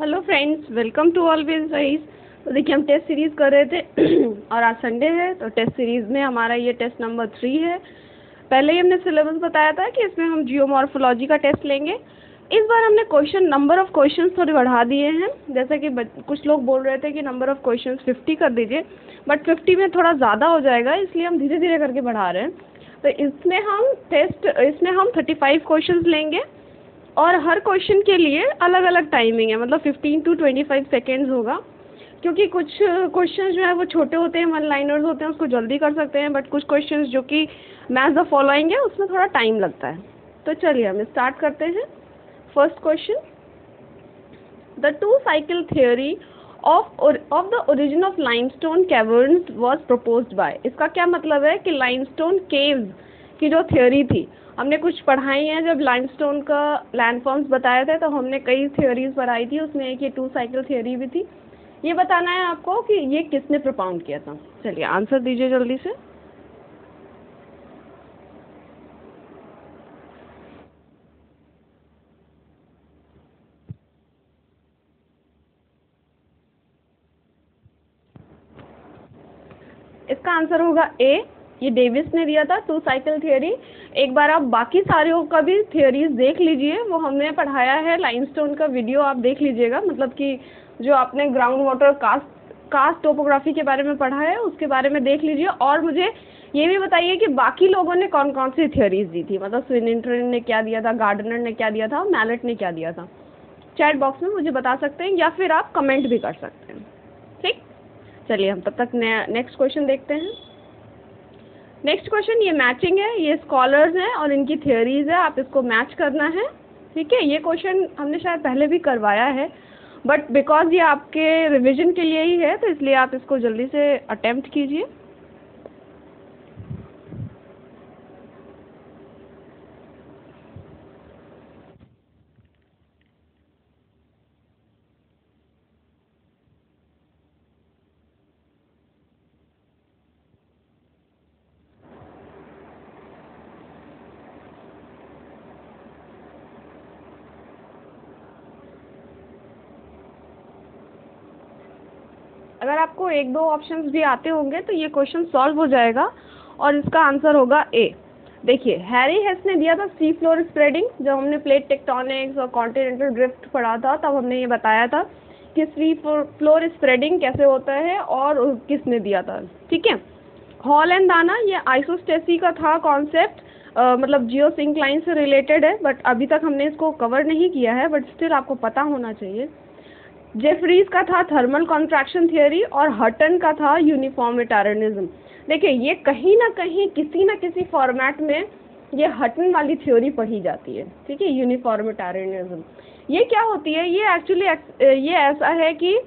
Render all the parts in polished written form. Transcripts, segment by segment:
Hello friends, welcome to always rise. तो देखिए, हम टेस्ट सीरीज़ कर रहे थे और आज संडे है, तो टेस्ट सीरीज़ में हमारा ये टेस्ट नंबर 3 है। पहले ही हमने सिलेबस बताया था कि इसमें हम जियोमॉर्फोलॉजी का टेस्ट लेंगे। इस बार हमने क्वेश्चन नंबर ऑफ़ क्वेश्चन थोड़े बढ़ा दिए हैं। जैसे कि कुछ लोग बोल रहे थे कि नंबर ऑफ़ क्वेश्चन 50 कर दीजिए, बट 50 में थोड़ा ज़्यादा हो जाएगा, इसलिए हम धीरे धीरे करके बढ़ा रहे हैं। तो इसमें हम 35 क्वेश्चन लेंगे और हर क्वेश्चन के लिए अलग अलग टाइमिंग है, मतलब 15 टू 25 सेकेंड्स होगा, क्योंकि कुछ क्वेश्चन जो है वो छोटे होते हैं, वन लाइनर्स होते हैं, उसको जल्दी कर सकते हैं, बट कुछ क्वेश्चन जो कि मैच द फॉलोइंग है उसमें थोड़ा टाइम लगता है। तो चलिए हम स्टार्ट करते हैं। First question, the two cycle theory of the origin of limestone caverns was proposed by. इसका क्या मतलब है कि लाइमस्टोन केव्स की जो थ्योरी थी, हमने कुछ पढ़ाई हैं। जब लाइमस्टोन का लैंडफॉर्म्स बताए थे तो हमने कई थ्योरीज पढ़ाई थी, उसमें एक ये टू साइकिल थ्योरी भी थी। ये बताना है आपको कि ये किसने प्रपाउंड किया था। चलिए आंसर दीजिए जल्दी से। इसका आंसर होगा ए, ये डेविस ने दिया था टू साइकिल थियोरी। एक बार आप बाकी सारे का भी थियोरीज देख लीजिए, वो हमने पढ़ाया है। लाइमस्टोन का वीडियो आप देख लीजिएगा, मतलब कि जो आपने ग्राउंड वाटर कास्ट टोपोग्राफी के बारे में पढ़ा है उसके बारे में देख लीजिए। और मुझे ये भी बताइए कि बाकी लोगों ने कौन कौन सी थियोरीज दी थी, मतलब स्विनिंगटन ने क्या दिया था, गार्डनर ने क्या दिया था, मैलेट ने क्या दिया था। चैट बॉक्स में मुझे बता सकते हैं या फिर आप कमेंट भी कर सकते हैं, ठीक। चलिए हम तब तक नेक्स्ट क्वेश्चन देखते हैं। नेक्स्ट क्वेश्चन, ये मैचिंग है, ये स्कॉलर्स हैं और इनकी थियोरीज है, आप इसको मैच करना है, ठीक है। ये क्वेश्चन हमने शायद पहले भी करवाया है, बट बिकॉज ये आपके रिवीजन के लिए ही है तो इसलिए आप इसको जल्दी से अटेम्प्ट कीजिए। अगर आपको एक दो ऑप्शंस भी आते होंगे तो ये क्वेश्चन सॉल्व हो जाएगा और इसका आंसर होगा ए। देखिए, हैरी हेस ने दिया था सी फ्लोर स्प्रेडिंग। जब हमने प्लेट टेक्टोनिक्स और कॉन्टिनेंटल ड्रिफ्ट पढ़ा था तब हमने ये बताया था कि सी फ्लोर स्प्रेडिंग कैसे होता है और किसने दिया था, ठीक है। हॉल एंड दाना, ये आइसोस्टेसी का था कॉन्सेप्ट, मतलब जियोसिंक्लाइन से रिलेटेड है, बट अभी तक हमने इसको कवर नहीं किया है, बट स्टिल आपको पता होना चाहिए। जेफरीज का था थर्मल कॉन्ट्रैक्शन थियोरी और हटन का था यूनिफॉर्मिटेरियनिज्म। देखिए, ये कहीं ना कहीं किसी ना किसी फॉर्मेट में ये हटन वाली थ्योरी पढ़ी जाती है, ठीक है। यूनिफॉर्मिटेरियनिज्म ये क्या होती है? ये एक्चुअली ये ऐसा है कि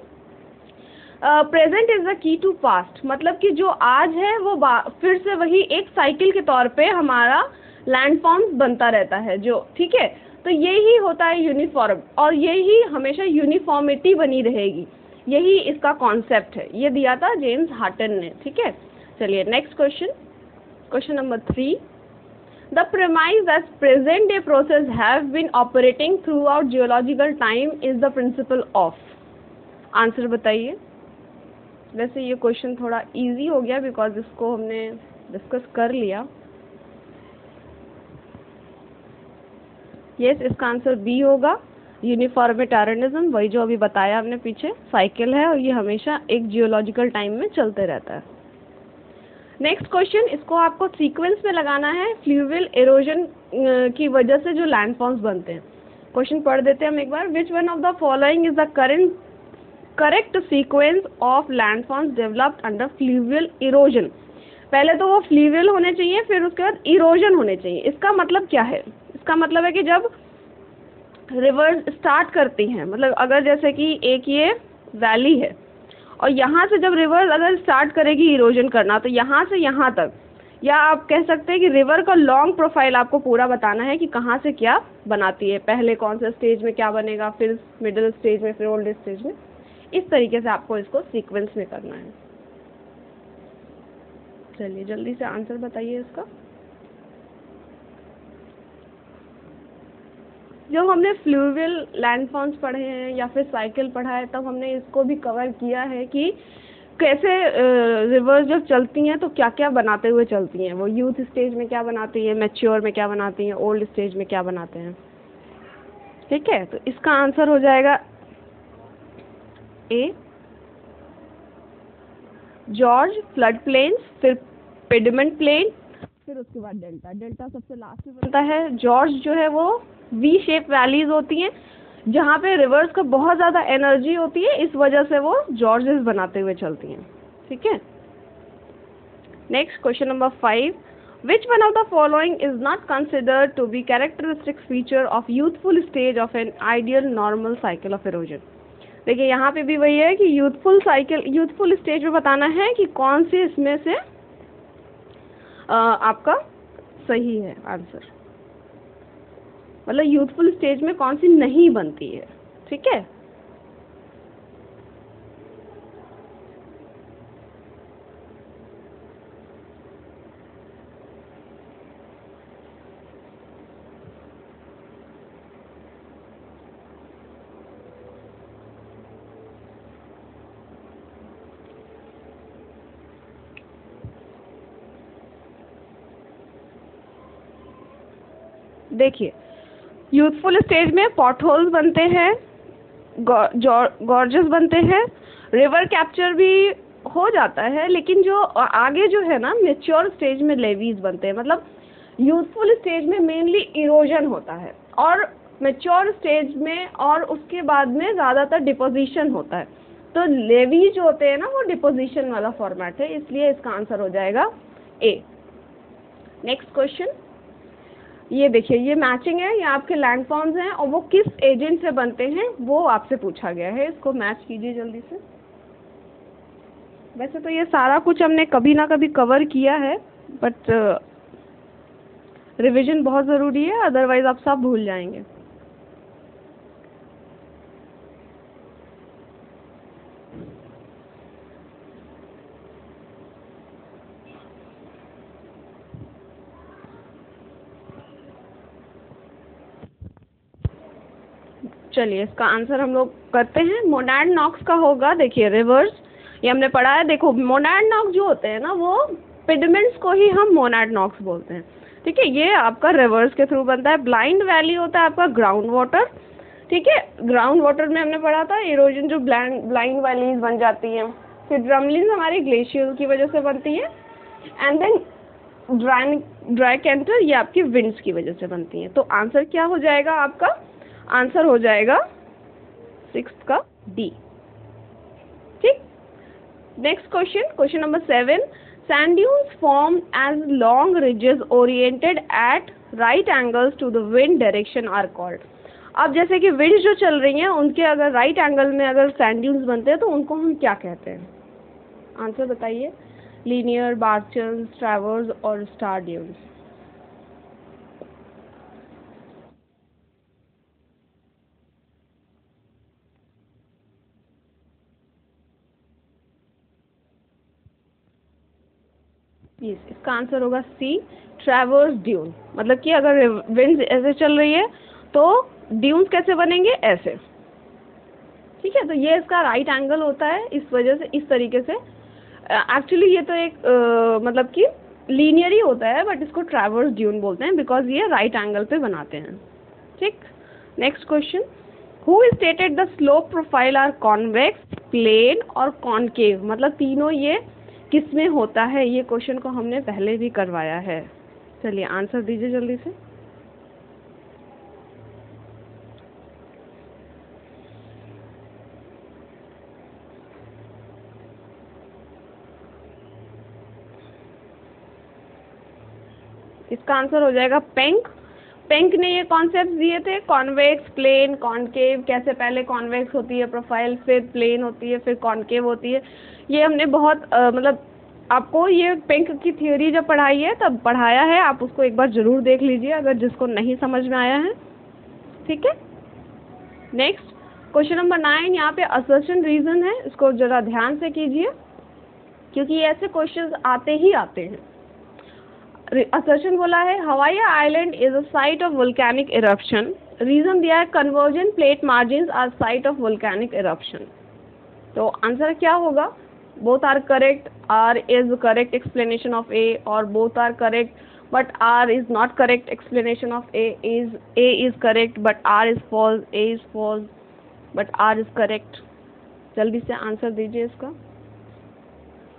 present is the key to past, मतलब कि जो आज है वो फिर से वही एक साइकिल के तौर पे हमारा लैंडफॉर्म्स बनता रहता है जो, ठीक है। तो यही होता है यूनिफॉर्म और यही हमेशा यूनिफॉर्मिटी बनी रहेगी, यही इसका कॉन्सेप्ट है। ये दिया था जेम्स हटन ने, ठीक है। चलिए next question, question number 3, the premise that present day process have been operating throughout geological time is the principle of. Answer बताइए। वैसे ये क्वेश्चन थोड़ा ईजी हो गया बिकॉज इसको हमने डिस्कस कर लिया। यस, इसका आंसर बी होगा, यूनिफॉर्मिटेरियनिज्म, वही जो अभी बताया हमने पीछे। साइकिल है और ये हमेशा एक जियोलॉजिकल टाइम में चलते रहता है। नेक्स्ट क्वेश्चन, इसको आपको सीक्वेंस में लगाना है। फ्लूवियल इरोजन की वजह से जो लैंडफॉर्म्स बनते हैं, क्वेश्चन पढ़ देते हैं हम एक बार। Which one of the following is the correct sequence of landforms developed under fluvial erosion. पहले तो वो फ्लूवियल होने चाहिए, फिर उसके बाद इरोजन होने चाहिए। इसका मतलब क्या है? इसका मतलब है कि जब रिवर्स स्टार्ट करती हैं, मतलब अगर जैसे कि एक ये वैली है और यहाँ से जब रिवर्स अगर स्टार्ट करेगी इरोजन करना, तो यहाँ से यहाँ तक, या आप कह सकते हैं कि रिवर का लॉन्ग प्रोफाइल आपको पूरा बताना है कि कहाँ से क्या बनाती है, पहले कौन से स्टेज में क्या बनेगा, फिर मिडिल स्टेज में, फिर ओल्ड स्टेज में। इस तरीके से आपको इसको सीक्वेंस में करना है। चलिए जल्दी से आंसर बताइए इसका। जब हमने फ्लूवियल लैंडफॉर्म्स पढ़े हैं या फिर साइकिल पढ़ा है तब हमने इसको भी कवर किया है कि कैसे रिवर्स जब चलती हैं तो क्या क्या बनाते हुए चलती हैं, वो यूथ स्टेज में क्या बनाती हैं, मैच्योर में क्या बनाती हैं, ओल्ड स्टेज में क्या बनाते हैं। ठीक है, तो इसका आंसर हो जाएगा ए जॉर्ज, फ्लड प्लेन्स, फिर पेडिमेंट प्लेन, फिर उसके बाद डेल्टा। डेल्टा सबसे लास्ट में बनता है। जॉर्ज जो है वो वी शेप वैलीज होती हैं जहाँ पे रिवर्स का बहुत ज़्यादा एनर्जी होती है, इस वजह से वो जॉर्जेस बनाते हुए चलती हैं। ठीक है, next question number 5, which one of the following is not considered to be characteristic feature of youthful stage of an ideal normal cycle of erosion. देखिए यहाँ पे भी वही है कि यूथफुल साइकिल, यूथफुल स्टेज में बताना है कि कौन से इसमें से आपका सही है आंसर, मतलब यूथफुल स्टेज में कौन सी नहीं बनती है। ठीक है, देखिए यूथफुल स्टेज में पॉटहोल्स बनते हैं, गॉर्जेस बनते हैं, रिवर कैप्चर भी हो जाता है, लेकिन जो आगे जो है ना मेच्योर स्टेज में लेवीज बनते हैं। मतलब यूथफुल स्टेज में मेनली इरोजन होता है और मेच्योर स्टेज में और उसके बाद में ज़्यादातर डिपोजिशन होता है, तो लेवीज जो होते हैं ना वो डिपोजिशन वाला फॉर्मेट है, इसलिए इसका आंसर हो जाएगा ए। नेक्स्ट क्वेश्चन, ये देखिए ये मैचिंग है, ये आपके लैंडफॉर्म्स हैं और वो किस एजेंट से बनते हैं वो आपसे पूछा गया है, इसको मैच कीजिए जल्दी से। वैसे तो ये सारा कुछ हमने कभी ना कभी कवर किया है, बट रिवीजन बहुत ज़रूरी है, अदरवाइज आप सब भूल जाएंगे। चलिए इसका आंसर हम लोग करते हैं, मोनाडनॉक्स का होगा। देखिए रिवर्स ये हमने पढ़ा है, देखो मोनाडनॉक्स जो होते हैं ना वो पिडमेंट्स को ही हम मोनाडनॉक्स बोलते हैं। ठीक है, ये आपका रिवर्स के थ्रू बनता है। ब्लाइंड वैली होता है आपका ग्राउंड वाटर। ठीक है, ग्राउंड वाटर में हमने पढ़ा था इरोजन जो ब्लाइंड वैलीज बन जाती हैं, फिर ड्रमलिन हमारी ग्लेशियर की वजह से बनती है, एंड देन ड्राई कैंटर ये आपकी विंड्स की वजह से बनती हैं। तो आंसर क्या हो जाएगा आपका, आंसर हो जाएगा 6 का डी। ठीक, next question, question number 7, sand dunes form as long ridges oriented at right angles to the wind direction are called. अब जैसे कि विंड जो चल रही हैं उनके अगर राइट एंगल में अगर सैंड ड्यून्स बनते हैं तो उनको हम क्या कहते हैं, आंसर बताइए। लीनियर, बार्चन, ट्रैवर्स और स्टार ड्यून्स। इसका आंसर होगा सी, ट्रैवर्स ड्यून। मतलब कि अगर विंड ऐसे चल रही है तो ड्यून्स कैसे बनेंगे, ऐसे। ठीक है, तो ये इसका राइट एंगल होता है, इस वजह से इस तरीके से एक्चुअली ये तो एक मतलब कि लीनियर ही होता है, बट इसको ट्रैवर्स ड्यून बोलते हैं बिकॉज ये राइट एंगल पे बनाते हैं। ठीक, next question, who stated the slope profile are convex, plane और कॉन्केव। मतलब तीनों ये किस में होता है, ये क्वेश्चन को हमने पहले भी करवाया है। चलिए आंसर दीजिए जल्दी से। इसका आंसर हो जाएगा पेंक। पेंक ने ये कॉन्सेप्ट दिए थे, कॉन्वेक्स, प्लेन, कॉन्केव, कैसे पहले कॉन्वेक्स होती है प्रोफाइल, फिर प्लेन होती है, फिर कॉन्केव होती है। ये हमने बहुत मतलब आपको ये पेंक की थ्योरी जब पढ़ाई है तब पढ़ाया है, आप उसको एक बार ज़रूर देख लीजिए अगर जिसको नहीं समझ में आया है। ठीक है, नेक्स्ट क्वेश्चन नंबर 9, यहाँ पे असर्शन रीज़न है, इसको ज़रा ध्यान से कीजिए क्योंकि ये ऐसे क्वेश्चन आते ही आते हैं। असर्शन बोला है Hawaii island is a site of volcanic eruption reason दिया है convergent plate margin are site of volcanic eruption. तो आंसर क्या होगा? Both are correct. R is correct explanation of A और both are correct but R is not correct explanation of A is correct but R is false, A is false but R is correct. जल्दी से answer दीजिए इसका.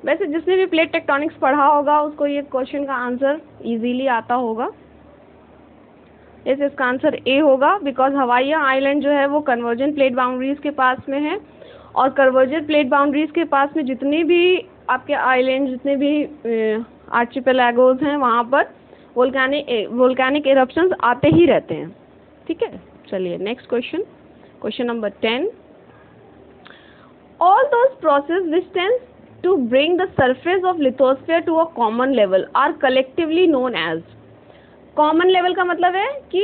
वैसे जिसने भी plate tectonics पढ़ा होगा उसको ये क्वेश्चन का आंसर इजीली आता होगा. यस, इसका आंसर ए होगा बिकॉज हवाई आइलैंड जो है वो कन्वर्जेंट प्लेट बाउंड्रीज के पास में है और कन्वर्जेंट प्लेट बाउंड्रीज के पास में जितने भी आपके आइलैंड, जितने भी आर्चिपेलागोस हैं वहाँ पर वोल्केनिक इरप्शंस आते ही रहते हैं. ठीक है, चलिए next question, question number 10. All those process distance to bring the surface of lithosphere to a common level are collectively known as. common level का मतलब है कि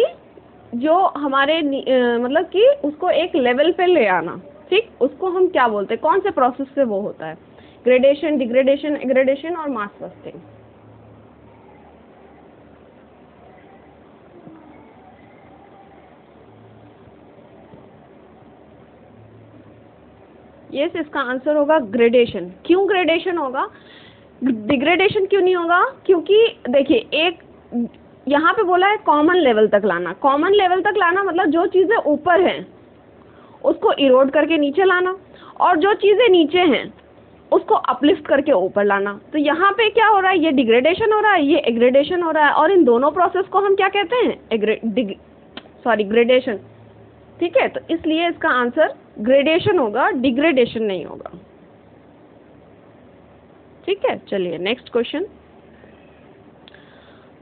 जो हमारे मतलब कि उसको एक level पे ले आना. ठीक, उसको हम क्या बोलते हैं, कौन से process से वो होता है? gradation, degradation, aggradation और mass bursting. यस, इसका आंसर होगा ग्रेडेशन. क्यों ग्रेडेशन होगा, डिग्रेडेशन क्यों नहीं होगा? क्योंकि देखिए एक यहाँ पे बोला है कॉमन लेवल तक लाना. कॉमन लेवल तक लाना मतलब जो चीज़ें ऊपर हैं उसको इरोड करके नीचे लाना और जो चीज़ें नीचे हैं उसको अपलिफ्ट करके ऊपर लाना. तो यहाँ पे क्या हो रहा है, ये डिग्रेडेशन हो रहा है, ये एग्रेडेशन हो रहा है और इन दोनों प्रोसेस को हम क्या कहते हैं, ग्रेडेशन. ठीक है, तो इसलिए इसका आंसर ग्रेडेशन होगा, डिग्रेडेशन नहीं होगा. ठीक है, चलिए next question.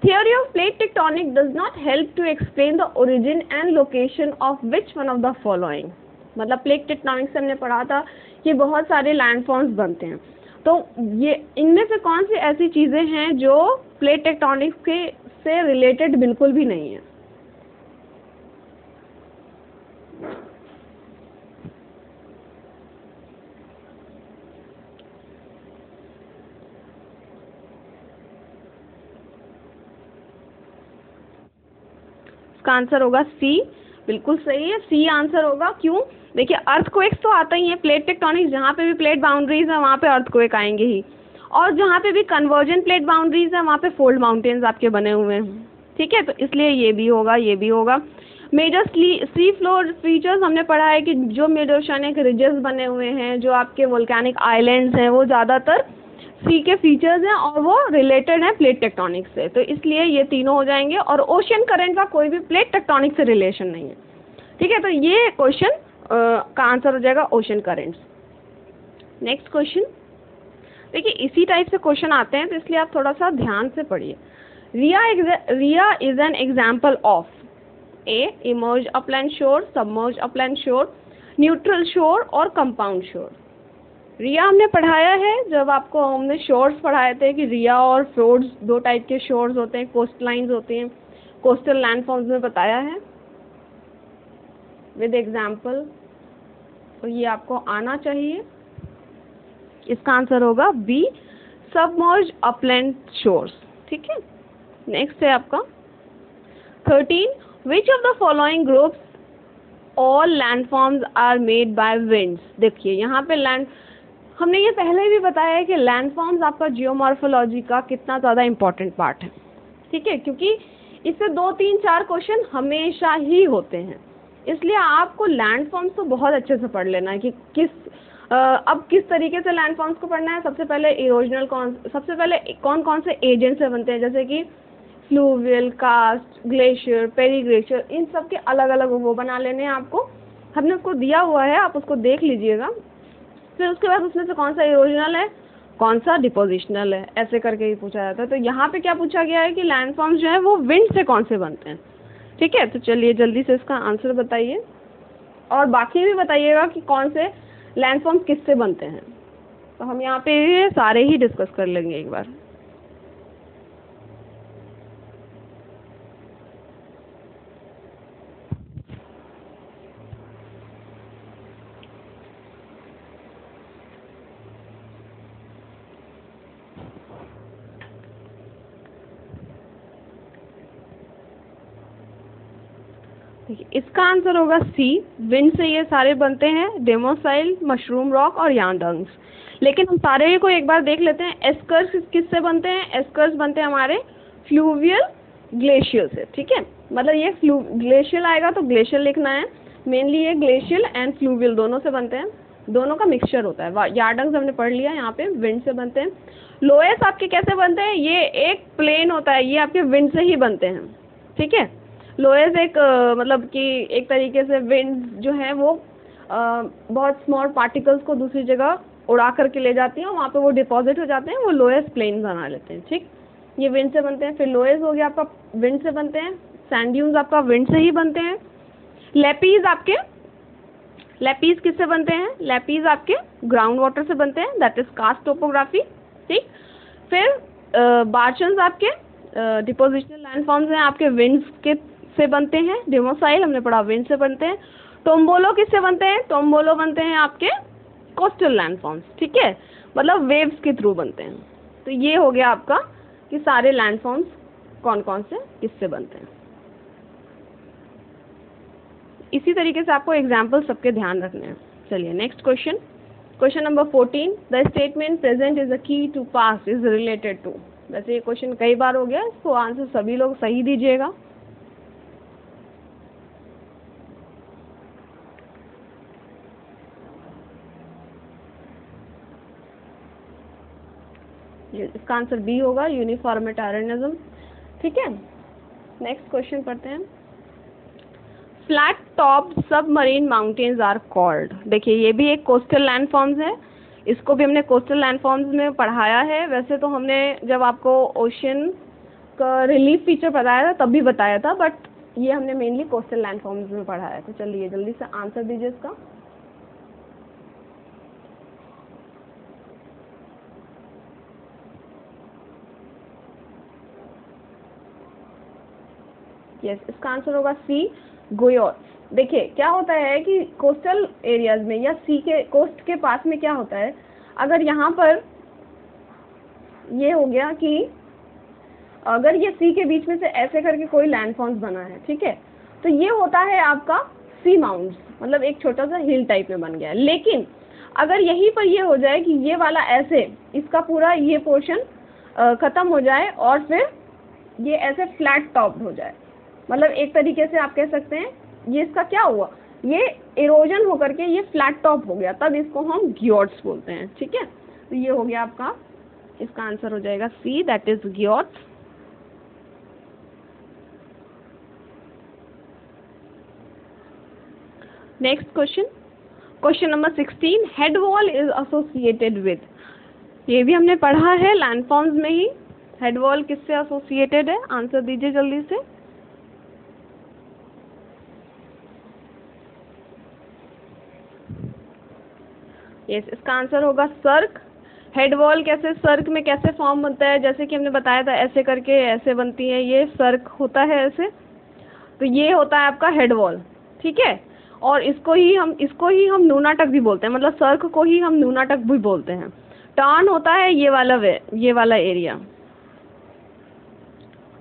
Theory of plate tectonic does not help to explain the origin and location of which one of the following. मतलब प्लेट टेक्टोनिक्स हमने पढ़ा था कि बहुत सारे लैंडफॉर्म्स बनते हैं, तो ये इनमें से कौन सी ऐसी चीज़ें हैं जो प्लेट टेक्टोनिक्स के से रिलेटेड बिल्कुल भी नहीं है? आंसर होगा सी, बिल्कुल सही है, सी आंसर होगा. क्यों? देखिए अर्थक्वेक्स तो आता ही है, प्लेट टेक्टोनिक्स जहाँ पे भी प्लेट बाउंड्रीज है वहाँ पे अर्थक्वेक आएंगे ही और जहाँ पे भी कन्वर्जेंट प्लेट बाउंड्रीज है वहाँ पे फोल्ड माउंटेन्स आपके बने हुए हैं. ठीक है, तो इसलिए ये भी होगा, ये भी होगा. मेजर सी फ्लोर फीचर्स हमने पढ़ा है कि जो मेडोशनिक रिजेस बने हुए हैं, जो आपके वोल्केनिक आइलैंड्स हैं, वो ज़्यादातर सी के फीचर्स हैं और वो रिलेटेड हैं प्लेट टेक्टोनिक्स से, तो इसलिए ये तीनों हो जाएंगे. और ओशियन करंट का कोई भी प्लेट टेक्टोनिक से रिलेशन नहीं है. ठीक है, तो ये क्वेश्चन का आंसर हो जाएगा ओशियन करंट्स. नेक्स्ट क्वेश्चन, देखिए इसी टाइप से क्वेश्चन आते हैं तो इसलिए आप थोड़ा सा ध्यान से पढ़िए. Ria is an example of a emerge upland shore, submerge upland shore, neutral shore और कंपाउंड शोर. रिया हमने पढ़ाया है जब आपको हमने शोर्स पढ़ाए थे कि रिया और फ्योर्ड्स दो टाइप के शोर्स होते हैं, कोस्ट लाइन्स होती हैं, कोस्टल लैंडफॉर्म्स में बताया है विद एग्जाम्पल, तो ये आपको आना चाहिए. इसका आंसर होगा बी, सबमर्ज अपलैंड शोर्स. ठीक है, नेक्स्ट है आपका 13. Which of the following groups all landforms are made by winds. देखिए यहाँ पे लैंड, हमने ये पहले भी बताया है कि लैंडफॉर्म्स आपका जियोमॉर्फोलॉजी का कितना ज़्यादा इम्पॉर्टेंट पार्ट है. ठीक है, क्योंकि इससे 2, 3, 4 क्वेश्चन हमेशा ही होते हैं, इसलिए आपको लैंडफॉर्म्स तो बहुत अच्छे से पढ़ लेना है कि किस तरीके से लैंडफॉर्म्स को पढ़ना है. सबसे पहले कौन से एजेंट्स से बनते हैं, जैसे कि फ्लूवियल, कास्ट, ग्लेशियर, पेरीग्लेशियर, इन सब के अलग अलग वो बना लेने हैं आपको. हमने उसको दिया हुआ है, आप उसको देख लीजिएगा. फिर उसके बाद उसमें से कौन सा इरोजनल है, कौन सा डिपोजिशनल है, ऐसे करके ही पूछा जाता है. तो यहाँ पे क्या पूछा गया है कि लैंडफॉर्म्स जो है वो विंड से कौन से बनते हैं. ठीक है, तो चलिए जल्दी से इसका आंसर बताइए और बाकी भी बताइएगा कि कौन से लैंडफॉर्म्स किससे बनते हैं, तो हम यहाँ पे सारे ही डिस्कस कर लेंगे एक बार. इसका आंसर होगा सी. विंड से ये सारे बनते हैं, डेमोसाइल, मशरूम रॉक और यांडंग्स. लेकिन हम सारे को एक बार देख लेते हैं. एस्कर्स किससे बनते हैं? एस्कर्स बनते हैं हमारे फ्लूवियल ग्लेशियर से. ठीक है, मतलब ये ग्लेशियल आएगा तो ग्लेशियल लिखना है. मेनली ये ग्लेशियल एंड फ्लूवियल दोनों से बनते हैं, दोनों का मिक्सचर होता है. यार्डंग्स हमने पढ़ लिया, यहाँ पे विंड से बनते हैं. लोएस आपके कैसे बनते हैं? ये एक प्लेन होता है, ये आपके विंड से ही बनते हैं. ठीक है, लोएस एक मतलब कि एक तरीके से विंड जो है वो बहुत स्मॉल पार्टिकल्स को दूसरी जगह उड़ा करके ले जाती है, वहाँ पे वो डिपॉजिट हो जाते हैं, वो लोएस प्लेन बना लेते हैं. ठीक, ये विंड से बनते हैं. फिर लोएस हो गया आपका, विंड से बनते हैं. सैंड ड्यून्स आपका विंड से ही बनते हैं. लेपीज आपके, लेपीज किससे बनते हैं? लेपीज आपके ग्राउंड वाटर से बनते हैं, दैट इज कास्ट टोपोग्राफी. ठीक, फिर बार्चन्स आपके डिपोजिशनल लैंडफॉर्म्स हैं, आपके विंड के से बनते हैं. डेमोसाइल हमने पढ़ा, विंड से बनते हैं. टोम्बोलो किससे बनते हैं? टोम्बोलो बनते हैं आपके कोस्टल लैंडफॉर्म्स. ठीक है, मतलब वेव्स के थ्रू बनते हैं. तो ये हो गया आपका कि सारे लैंडफॉर्म्स कौन कौन से किससे बनते हैं. इसी तरीके से आपको एग्जाम्पल सबके ध्यान रखने हैं. चलिए next question, question number 14. The statement present is the key to past is related to. वैसे ये क्वेश्चन कई बार हो गया, इसको आंसर सभी लोग सही दीजिएगा. इसका आंसर बी होगा, यूनिफॉर्मिटेरियनिज्म. ठीक है, नेक्स्ट क्वेश्चन पढ़ते हैं. Flat top submarine mountains are called. देखिए ये भी एक कोस्टल लैंडफॉर्म्स है, इसको भी हमने कोस्टल लैंडफॉर्म्स में पढ़ाया है. वैसे तो हमने जब आपको ओशन का रिलीफ फीचर बताया था तब भी बताया था, बट ये हमने मेनली कोस्टल लैंडफॉर्म्स में पढ़ाया. तो चलिए जल्दी से आंसर दीजिए इसका. यस, इसका आंसर होगा सी, गोयोट्स. देखिए क्या होता है कि कोस्टल एरियाज में या सी के कोस्ट के पास में क्या होता है, अगर यहाँ पर ये हो गया कि अगर ये सी के बीच में से ऐसे करके कोई लैंडफॉर्म्स बना है, ठीक है, तो ये होता है आपका सी माउंट्स, मतलब एक छोटा सा हिल टाइप में बन गया है. लेकिन अगर यहीं पर ये हो जाए कि ये वाला ऐसे इसका पूरा ये पोर्शन ख़त्म हो जाए और फिर ये ऐसे फ्लैट टॉप्ड हो जाए, मतलब एक तरीके से आप कह सकते हैं ये इसका क्या हुआ, ये इरोजन होकर के ये फ्लैट टॉप हो गया, तब इसको हम गियोट्स बोलते हैं. ठीक है, तो ये हो गया आपका, इसका आंसर हो जाएगा C, that is guyots. Next question, question number 16. Headwall is associated with. ये भी हमने पढ़ा है लैंडफॉर्म्स में ही. हेडवॉल किससे एसोसिएटेड है? आंसर दीजिए जल्दी से. यस, इसका आंसर होगा सर्क. हेडवॉल कैसे, सर्क में कैसे फॉर्म बनता है, जैसे कि हमने बताया था ऐसे करके ऐसे बनती है, ये सर्क होता है ऐसे, तो ये होता है आपका हेडवॉल. ठीक है, और इसको ही हम नूनाटक भी बोलते हैं, मतलब सर्क को ही हम नूनाटक भी बोलते हैं. टर्न होता है ये वाला वे, ये वाला एरिया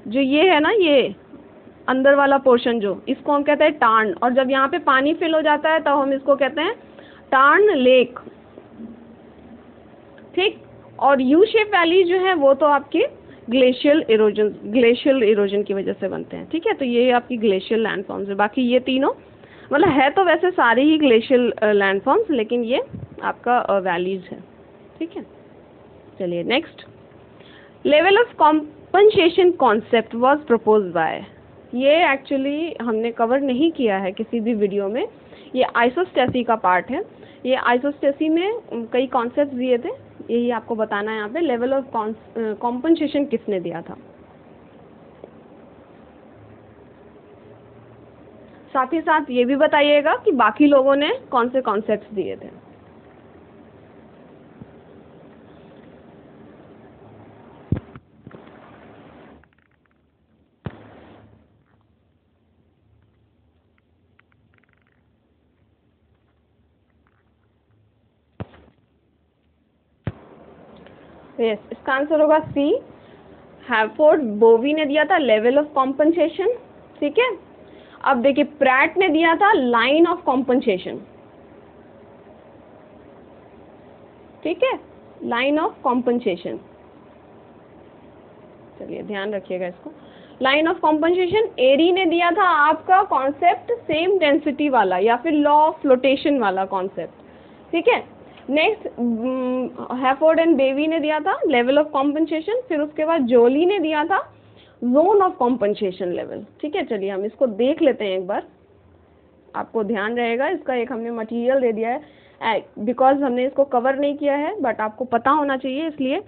जो ये है ना, ये अंदर वाला पोर्शन जो, इसको हम कहते हैं टर्न. और जब यहाँ पे पानी फिल हो जाता है तब तो हम इसको कहते हैं टार्न लेक. ठीक, और यू शेप वैली जो है वो तो आपके ग्लेशियल इरोजन की वजह से बनते हैं. ठीक है, तो ये आपकी ग्लेशियल लैंडफॉर्म्स है. बाकी ये तीनों मतलब है तो वैसे सारे ही ग्लेशियल लैंडफॉर्म्स, लेकिन ये आपका वैलीज है. ठीक है, चलिए next. Level of compensation concept was proposed by. ये एक्चुअली हमने कवर नहीं किया है किसी भी वीडियो में, ये आइसोस्टेसी का पार्ट है. ये आइसोस्टेसी में कई कॉन्सेप्ट दिए थे, यही आपको बताना है. यहाँ पे लेवल ऑफ कॉम्पनसेशन किसने दिया था, साथ ही साथ ये भी बताइएगा कि बाकी लोगों ने कौन से कॉन्सेप्ट दिए थे. यस, इसका आंसर होगा सी, हैवफोर्ड बोवी ने दिया था, लेवल ऑफ कॉम्पनसेशन. ठीक है, अब देखिए प्रैट ने दिया था लाइन ऑफ कॉम्पनसेशन, ठीक है, लाइन ऑफ कॉम्पनसेशन, चलिए ध्यान रखिएगा इसको, लाइन ऑफ कॉम्पनसेशन। एरी ने दिया था आपका कॉन्सेप्ट सेम डेंसिटी वाला या फिर लॉ ऑफ फ्लोटेशन वाला कॉन्सेप्ट, ठीक है। नेक्स्ट हैफोर्ड एंड बेवी ने दिया था लेवल ऑफ कॉम्पनसेशन, फिर उसके बाद जोली ने दिया था जोन ऑफ कॉम्पनसेशन लेवल, ठीक है। चलिए हम इसको देख लेते हैं एक बार, आपको ध्यान रहेगा, इसका एक हमने मटेरियल दे दिया है बिकॉज हमने इसको कवर नहीं किया है बट आपको पता होना चाहिए, इसलिए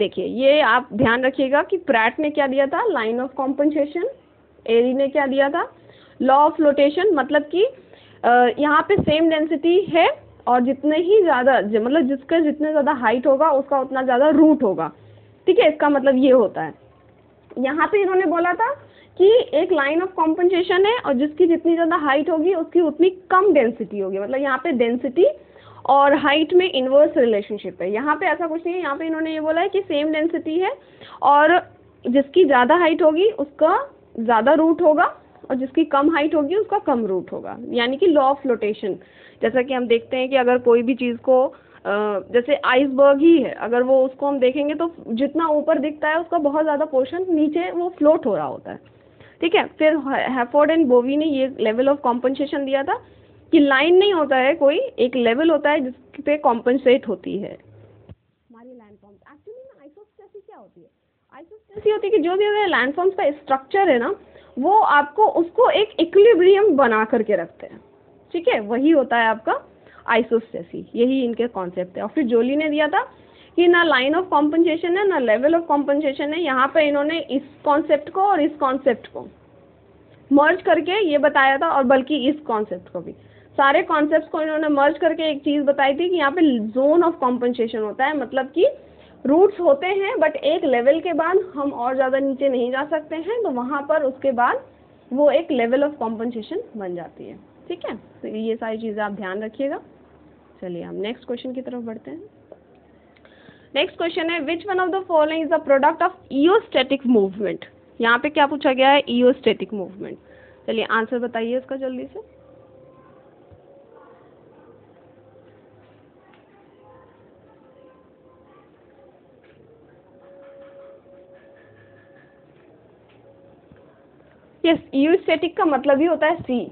देखिए ये आप ध्यान रखिएगा कि प्रैट ने क्या दिया था लाइन ऑफ कॉम्पनसेशन, एरी ने क्या दिया था लॉ ऑफ फ्लोटेशन, मतलब कि यहाँ पे सेम डेंसिटी है और जितने ही ज़्यादा मतलब जिसका जितने ज़्यादा हाइट होगा उसका उतना ज़्यादा रूट होगा, ठीक है, इसका मतलब ये होता है। यहाँ पे इन्होंने बोला था कि एक लाइन ऑफ कॉम्पनसेशन है और जिसकी जितनी ज़्यादा हाइट होगी उसकी उतनी कम डेंसिटी होगी, मतलब यहाँ पे डेंसिटी और हाइट में इन्वर्स रिलेशनशिप है। यहाँ पे ऐसा कुछ नहीं है, यहाँ पे इन्होंने ये बोला है कि सेम डेंसिटी है और जिसकी ज़्यादा हाइट होगी उसका ज़्यादा रूट होगा और जिसकी कम हाइट होगी उसका कम रूट होगा, यानी कि लॉ ऑफ फ्लोटेशन। जैसा कि हम देखते हैं कि अगर कोई भी चीज़ को जैसे आइसबर्ग ही है, अगर वो उसको हम देखेंगे तो जितना ऊपर दिखता है उसका बहुत ज़्यादा पोर्शन नीचे वो फ्लोट हो रहा होता है, ठीक है। फिर हैफोर्ड एंड बोवी ने ये लेवल ऑफ कॉम्पनसेशन दिया था कि लाइन नहीं होता है कोई, एक लेवल होता है जिस पे कॉम्पनसेट होती है हमारी लैंडफॉर्म्स। एक्चुअली ना आइसोस्टेसी क्या होती है, आइसोस्टेसी होती है कि जो भी हमारे लैंडफॉर्म्स का स्ट्रक्चर है ना वो आपको उसको एक इक्विलिब्रियम बना करके रखते हैं, ठीक है, वही होता है आपका आइसोस्टेसी, यही इनके कॉन्सेप्ट है। और फिर जोली ने दिया था कि ना लाइन ऑफ कॉम्पनसेशन है ना लेवल ऑफ कॉम्पनसेशन है, यहाँ पर इन्होंने इस कॉन्सेप्ट को और इस कॉन्सेप्ट को मर्ज करके ये बताया था, और बल्कि इस कॉन्सेप्ट को भी, सारे कॉन्सेप्ट्स को इन्होंने मर्ज करके एक चीज़ बताई थी कि यहाँ पे जोन ऑफ कॉम्पनसेशन होता है, मतलब कि रूट्स होते हैं बट एक लेवल के बाद हम और ज़्यादा नीचे नहीं जा सकते हैं, तो वहाँ पर उसके बाद वो एक लेवल ऑफ कॉम्पनसेशन बन जाती है, ठीक है। तो ये सारी चीज़ें आप ध्यान रखिएगा। चलिए हम नेक्स्ट क्वेश्चन की तरफ बढ़ते हैं। नेक्स्ट क्वेश्चन है which one of the following is the product of इयोस्टेटिक movement. यहाँ पे क्या पूछा गया है, इयोस्टेटिक मूवमेंट। चलिए आंसर बताइए इसका जल्दी से। यस, इयोस्टेटिक का मतलब ही होता है सी,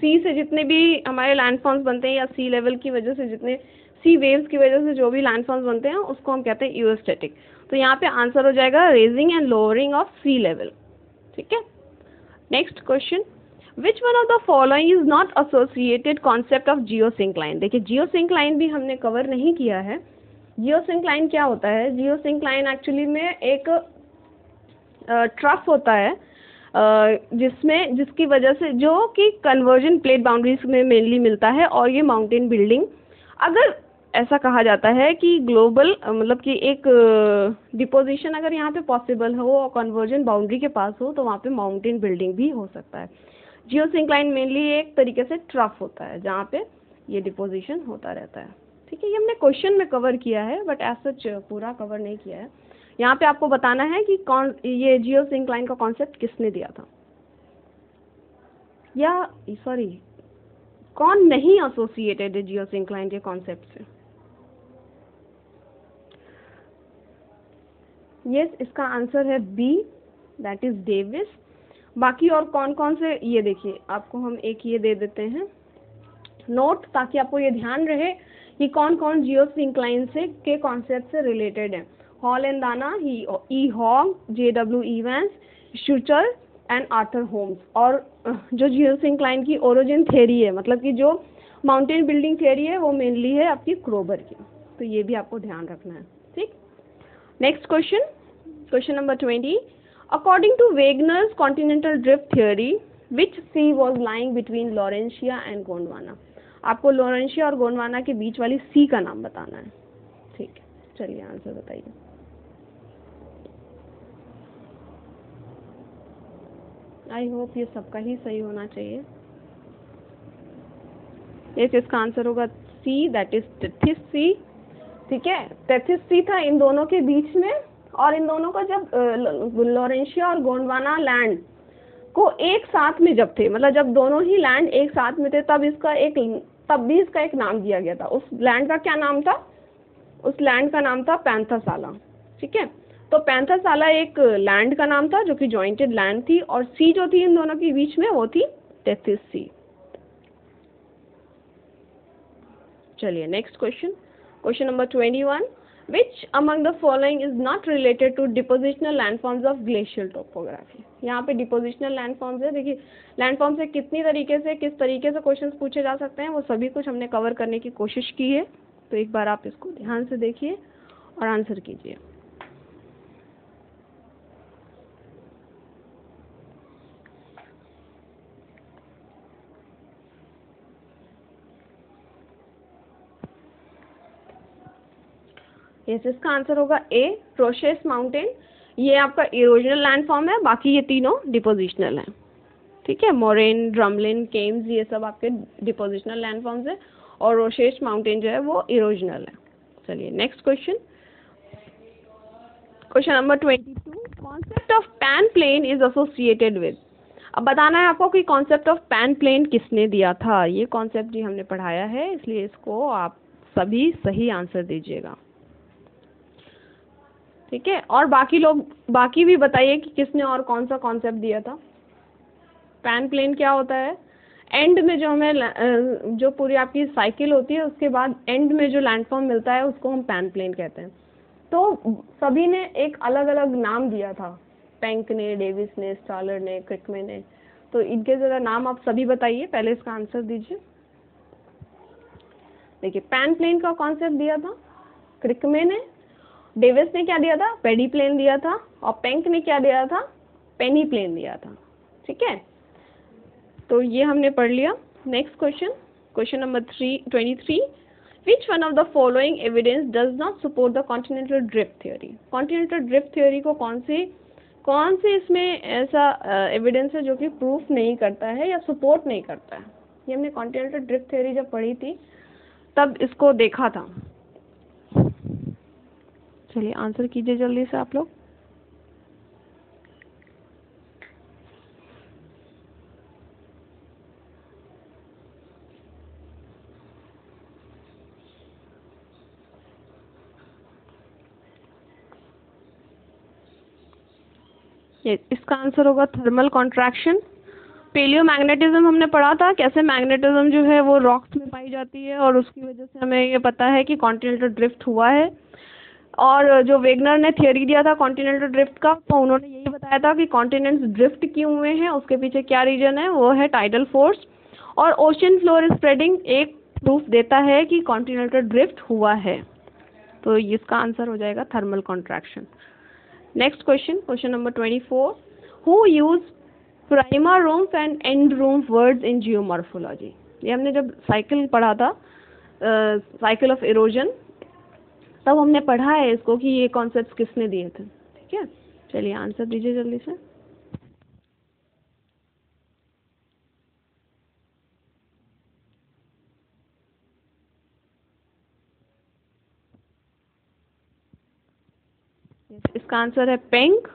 सी से जितने भी हमारे लैंडफॉर्म्स बनते हैं या सी लेवल की वजह से जितने सी वेव्स की वजह से जो भी लैंडफॉर्म्स बनते हैं उसको हम कहते हैं इयोस्टेटिक। तो यहाँ पे आंसर हो जाएगा raising and lowering of sea level, ठीक है। Next question, which one of the following is not associated concept of geosyncline. देखिए जियोसिंक्लाइन भी हमने कवर नहीं किया है। जियोसिंक्लाइन क्या होता है, जियोसिंक्लाइन एक्चुअली में एक ट्रफ होता है जिसमें जिसकी वजह से जो कि कन्वर्जन प्लेट बाउंड्रीज में मेनली मिलता है, और ये माउंटेन बिल्डिंग, अगर ऐसा कहा जाता है कि ग्लोबल मतलब कि एक डिपोजिशन अगर यहाँ पे पॉसिबल हो और कन्वर्जन बाउंड्री के पास हो तो वहाँ पे माउंटेन बिल्डिंग भी हो सकता है। जियोसिंक्लाइन मेनली एक तरीके से ट्रफ होता है जहाँ पे ये डिपोजिशन होता रहता है, ठीक है। ये हमने क्वेश्चन में कवर किया है बट एज सच पूरा कवर नहीं किया है। यहाँ पे आपको बताना है कि कौन ये जियोसिंक्लाइन का कॉन्सेप्ट किसने दिया था, या सॉरी कौन नहीं एसोसिएटेड है जियोसिंक्लाइन के कॉन्सेप्ट से। यस, इसका आंसर है बी, दैट इज डेविस। बाकी और कौन कौन से, ये देखिए आपको हम एक ये दे देते हैं नोट ताकि आपको ये ध्यान रहे कि कौन कौन जियोसिंक्लाइन से के कॉन्सेप्ट से रिलेटेड है। Hall and Dana, E Haug, JW Evans, शूचर एंड आर्थर होम्स। और जो जियोसिंक्लाइन की ओरिजिन थ्योरी है, मतलब कि जो माउंटेन बिल्डिंग थ्योरी है, वो मेनली है आपकी क्रोबर की, तो ये भी आपको ध्यान रखना है, ठीक। Next question, question number 20, according to Wegener's continental drift theory which sea was lying between Laurentia and Gondwana. आपको लॉरेंशिया और गोंडवाना के बीच वाली सी का नाम बताना है, ठीक है। चलिए आंसर बताइए। आई होप ये सबका ही सही होना चाहिए। यस, इसका आंसर होगा सी, दैट इज टेथिस सी, ठीक है। टेथिस सी था इन दोनों के बीच में, और इन दोनों का जब लॉरेंशिया और गोंडवाना लैंड को एक साथ में जब थे, मतलब जब दोनों ही लैंड एक साथ में थे तब भी इसका एक नाम दिया गया था। उस लैंड का क्या नाम था? उस लैंड का नाम था पैंथासाला। ठीक है, तो पैंथासाला एक लैंड का नाम था जो कि जॉइंटेड लैंड थी, और सी जो थी इन दोनों के बीच में वो थी टेथिस सी। चलिए next question, question number 21, which among the following is not related to depositional landforms of glacial topography. यहाँ पे डिपोजिशनल लैंडफॉर्म्स है। देखिए लैंडफॉर्म से किस तरीके से क्वेश्चंस पूछे जा सकते हैं वो सभी कुछ हमने कवर करने की कोशिश की है, तो एक बार आप इसको ध्यान से देखिए और आंसर कीजिए। यस, इसका आंसर होगा ए प्रोशेस माउंटेन। ये आपका इरोजनल लैंडफॉर्म है, बाकी ये तीनों डिपोजिशनल हैं। ठीक है, मोरेन, ड्रमलिन, केम्स ये सब आपके डिपोजिशनल लैंडफॉर्म्स हैं और रोशेस माउंटेन जो है वो इरोजनल है। चलिए next question, question number 22, concept of pan plain is associated with. अब बताना है आपको कि कॉन्सेप्ट ऑफ पैन प्लेन किसने दिया था। ये कॉन्सेप्ट जी हमने पढ़ाया है, इसलिए इसको आप सभी सही आंसर दीजिएगा। ठीक है, और बाकी भी बताइए कि किसने और कौन सा कॉन्सेप्ट दिया था। पैन प्लेन क्या होता है? एंड में जो हमें जो पूरी आपकी साइकिल होती है उसके बाद एंड में जो लैंडफॉर्म मिलता है उसको हम पैन प्लेन कहते हैं। तो सभी ने एक अलग अलग नाम दिया था, पेंक ने, डेविस ने, स्टालर ने, क्रिकमे ने, तो इनके ज़रा नाम आप सभी बताइए, पहले इसका आंसर दीजिए। देखिए पैन प्लेन का कॉन्सेप्ट दिया था क्रिकमे ने, डेविस ने क्या दिया था? पेडी प्लेन दिया था, और पेंक ने क्या दिया था? पेनी प्लेन दिया था। ठीक है, तो ये हमने पढ़ लिया। Next question, question number 23, which one of the following evidence does not support the continental drift theory. Continental drift theory को कौन से इसमें ऐसा एविडेंस है जो कि प्रूफ नहीं करता है या सपोर्ट नहीं करता है। ये हमने कॉन्टिनेंटल ड्रिफ्ट थियोरी जब पढ़ी थी तब इसको देखा था। चलिए आंसर कीजिए जल्दी से आप लोग। ये इसका आंसर होगा थर्मल कॉन्ट्रैक्शन। पेलियो मैग्नेटिज्म हमने पढ़ा था, कैसे मैग्नेटिज्म जो है वो रॉक्स में पाई जाती है और उसकी वजह से हमें ये पता है कि कॉन्टिनेंटल ड्रिफ्ट हुआ है। और जो वेगनर ने थियोरी दिया था कॉन्टिनेंटल ड्रिफ्ट का, तो उन्होंने यही बताया था कि कॉन्टिनेंट्स ड्रिफ्ट क्यों हुए हैं, उसके पीछे क्या रीजन है, वो है टाइडल फोर्स। और ओशन फ्लोर स्प्रेडिंग एक प्रूफ देता है कि कॉन्टिनेंटल ड्रिफ्ट हुआ है, तो इसका आंसर हो जाएगा thermal contraction. Next question, question number 24, who use prima रूम्फ and endrumpf words in geomorphology. ये हमने जब साइकिल पढ़ा था, साइकिल ऑफ इरोजन, तब हमने पढ़ा है इसको कि ये कॉन्सेप्ट्स किसने दिए थे। ठीक है, चलिए आंसर दीजिए जल्दी से। इसका आंसर है पेंक।